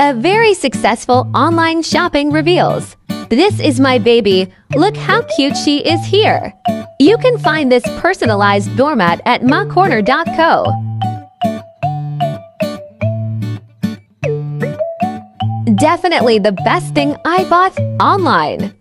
A very successful online shopping reveals. This is my baby. Look how cute she is here. You can find this personalized doormat at macorner.co. Definitely the best thing I bought online.